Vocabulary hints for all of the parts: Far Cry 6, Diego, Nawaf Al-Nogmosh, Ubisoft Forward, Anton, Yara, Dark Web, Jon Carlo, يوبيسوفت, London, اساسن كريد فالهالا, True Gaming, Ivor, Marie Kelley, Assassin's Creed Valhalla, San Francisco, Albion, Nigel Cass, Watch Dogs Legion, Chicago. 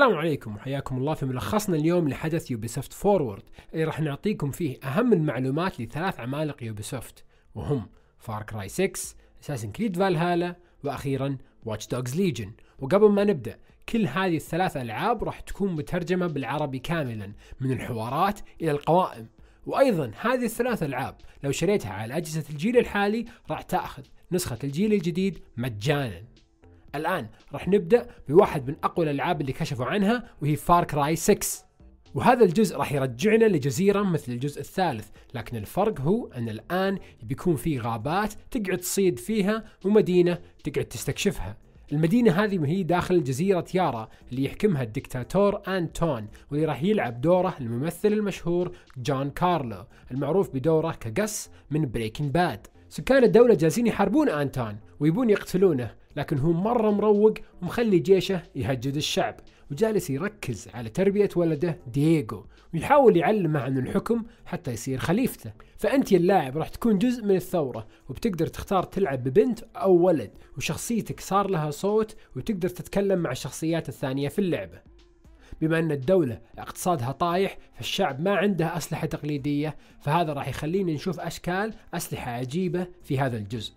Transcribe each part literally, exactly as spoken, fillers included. السلام عليكم وحياكم الله في ملخصنا اليوم لحدث يوبيسوفت فورورد اللي راح نعطيكم فيه أهم المعلومات لثلاث عمالقة يوبيسوفت وهم فار كراي ستة، اساسن كريد فالهالا، وأخيرا واتش دوجز ليجن. وقبل ما نبدأ، كل هذه الثلاث ألعاب راح تكون مترجمة بالعربي كاملا من الحوارات إلى القوائم، وأيضا هذه الثلاث ألعاب لو شريتها على أجهزة الجيل الحالي راح تأخذ نسخة الجيل الجديد مجانا. الآن راح نبدأ بواحد من أقوى الألعاب اللي كشفوا عنها وهي فار كراي ستة، وهذا الجزء راح يرجعنا لجزيرة مثل الجزء الثالث، لكن الفرق هو أن الآن بيكون في غابات تقعد تصيد فيها ومدينة تقعد تستكشفها. المدينة هذه هي داخل جزيرة يارا اللي يحكمها الدكتاتور أنتون، واللي راح يلعب دوره الممثل المشهور جون كارلو المعروف بدوره كقس من بريكنج باد. سكان الدولة جالسين يحاربون أنتون ويبون يقتلونه، لكن هو مرة مروق ومخلي جيشه يهجد الشعب، وجالس يركز على تربية ولده دييغو ويحاول يعلمه عن الحكم حتى يصير خليفته. فأنت يا اللاعب راح تكون جزء من الثورة، وبتقدر تختار تلعب ببنت أو ولد، وشخصيتك صار لها صوت وتقدر تتكلم مع الشخصيات الثانية في اللعبة. بما أن الدولة اقتصادها طايح فالشعب ما عنده أسلحة تقليدية، فهذا راح يخلينا نشوف أشكال أسلحة عجيبة في هذا الجزء.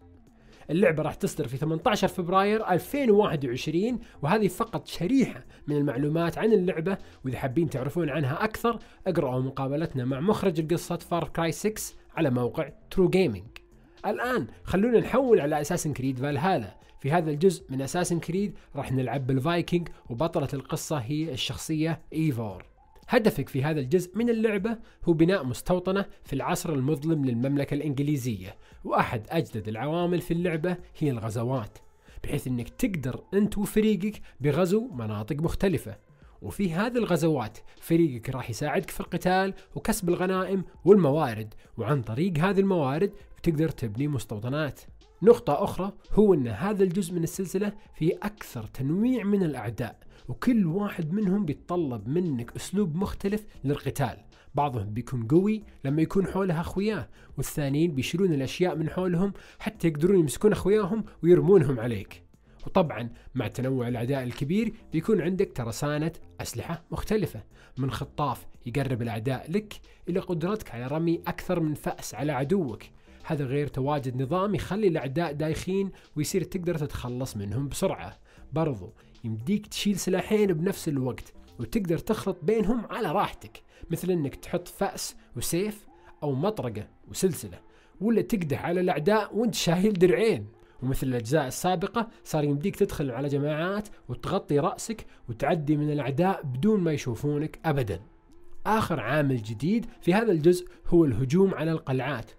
اللعبة راح تصدر في ثمانية عشر فبراير ألفين وواحد وعشرين، وهذه فقط شريحة من المعلومات عن اللعبة، وإذا حابين تعرفون عنها أكثر اقرأوا مقابلتنا مع مخرج القصة فار كراي ستة على موقع True Gaming. الآن خلونا نحول على Assassin's Creed Valhalla. في هذا الجزء من Assassin's Creed راح نلعب بالفايكنج، وبطلة القصة هي الشخصية إيفور. هدفك في هذا الجزء من اللعبة هو بناء مستوطنة في العصر المظلم للمملكة الإنجليزية، وأحد أجدد العوامل في اللعبة هي الغزوات، بحيث أنك تقدر أنت وفريقك بغزو مناطق مختلفة، وفي هذه الغزوات فريقك راح يساعدك في القتال وكسب الغنائم والموارد، وعن طريق هذه الموارد بتقدر تبني مستوطنات. نقطة أخرى هو أن هذا الجزء من السلسلة فيه أكثر تنويع من الأعداء، وكل واحد منهم بيتطلب منك أسلوب مختلف للقتال، بعضهم بيكون قوي لما يكون حوله أخوياه، والثانيين بيشيلون الأشياء من حولهم حتى يقدرون يمسكون أخوياهم ويرمونهم عليك. وطبعا مع تنوع الأعداء الكبير بيكون عندك ترسانة أسلحة مختلفة، من خطاف يقرب الأعداء لك إلى قدرتك على رمي أكثر من فأس على عدوك. هذا غير تواجد نظام يخلي الأعداء دايخين ويصير تقدر تتخلص منهم بسرعة، برضو يمديك تشيل سلاحين بنفس الوقت وتقدر تخلط بينهم على راحتك، مثل أنك تحط فأس وسيف أو مطرقة وسلسلة، ولا تقدح على الأعداء وانت شايل درعين. ومثل الأجزاء السابقة صار يمديك تدخل على جماعات وتغطي رأسك وتعدي من الأعداء بدون ما يشوفونك أبدا. آخر عامل جديد في هذا الجزء هو الهجوم على القلعات.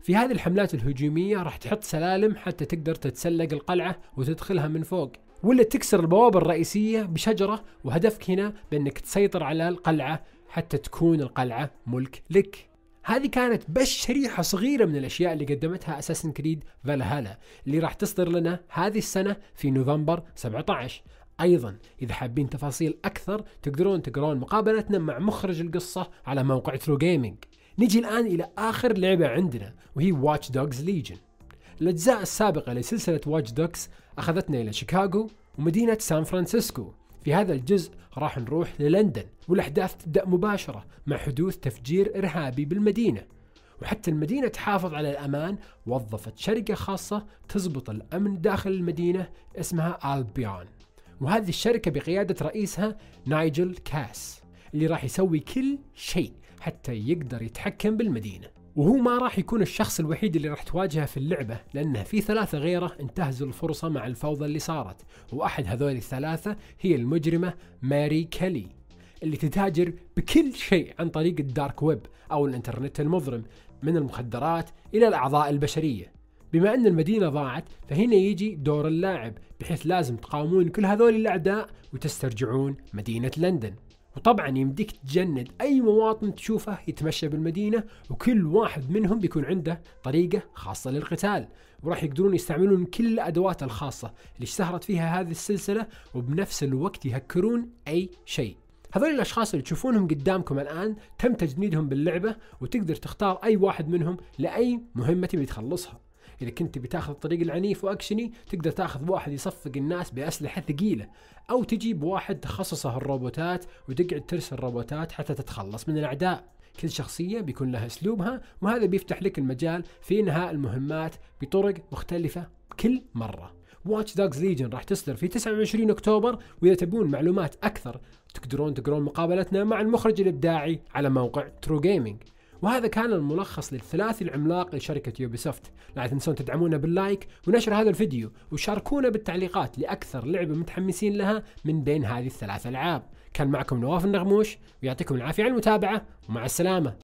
في هذه الحملات الهجومية راح تحط سلالم حتى تقدر تتسلق القلعة وتدخلها من فوق، ولا تكسر البوابة الرئيسية بشجرة، وهدفك هنا بأنك تسيطر على القلعة حتى تكون القلعة ملك لك. هذه كانت بس شريحة صغيرة من الأشياء اللي قدمتها Assassin's Creed Valhalla اللي راح تصدر لنا هذه السنة في نوفمبر سبعة عشر. أيضا إذا حابين تفاصيل أكثر تقدرون تقرون مقابلتنا مع مخرج القصة على موقع True Gaming. نجي الآن إلى آخر لعبة عندنا وهي Watch Dogs Legion. الأجزاء السابقة لسلسلة Watch Dogs أخذتنا إلى شيكاغو ومدينة سان فرانسيسكو. في هذا الجزء راح نروح للندن، والأحداث تبدأ مباشرة مع حدوث تفجير إرهابي بالمدينة، وحتى المدينة تحافظ على الأمان وظفت شركة خاصة تضبط الأمن داخل المدينة اسمها ألبيون، وهذه الشركة بقيادة رئيسها نايجل كاس اللي راح يسوي كل شيء حتى يقدر يتحكم بالمدينة. وهو ما راح يكون الشخص الوحيد اللي راح تواجهه في اللعبة، لأنه في ثلاثة غيره انتهزوا الفرصة مع الفوضى اللي صارت، وأحد هذول الثلاثة هي المجرمة ماري كيلي اللي تتاجر بكل شيء عن طريق الدارك ويب أو الإنترنت المظلم، من المخدرات إلى الأعضاء البشرية. بما أن المدينة ضاعت فهنا يجي دور اللاعب، بحيث لازم تقاومون كل هذول الأعداء وتسترجعون مدينة لندن. وطبعا يمديك تجند أي مواطن تشوفه يتمشى بالمدينة، وكل واحد منهم بيكون عنده طريقة خاصة للقتال، وراح يقدرون يستعملون كل الأدوات الخاصة اللي اشتهرت فيها هذه السلسلة، وبنفس الوقت يهكرون أي شيء. هذول الأشخاص اللي تشوفونهم قدامكم الآن تم تجنيدهم باللعبة، وتقدر تختار أي واحد منهم لأي مهمة بتخلصها. اذا كنت بتاخذ الطريق العنيف واكشني تقدر تاخذ واحد يصفق الناس باسلحه ثقيله، او تجيب واحد تخصصه الروبوتات وتقعد ترسل روبوتات حتى تتخلص من الاعداء. كل شخصيه بيكون لها اسلوبها، وهذا بيفتح لك المجال في انهاء المهمات بطرق مختلفه كل مره. Watch Dogs Legion راح تصدر في تسعة وعشرين أكتوبر، وإذا تبون معلومات أكثر تقدرون تقرون مقابلتنا مع المخرج الإبداعي على موقع True Gaming. وهذا كان الملخص للثلاثي العملاق لشركة يوبيسوفت. لا تنسون تدعمونا باللايك ونشر هذا الفيديو، وشاركونا بالتعليقات لأكثر لعبة متحمسين لها من بين هذه الثلاث ألعاب. كان معكم نواف النغموش، ويعطيكم العافية على المتابعة، ومع السلامة.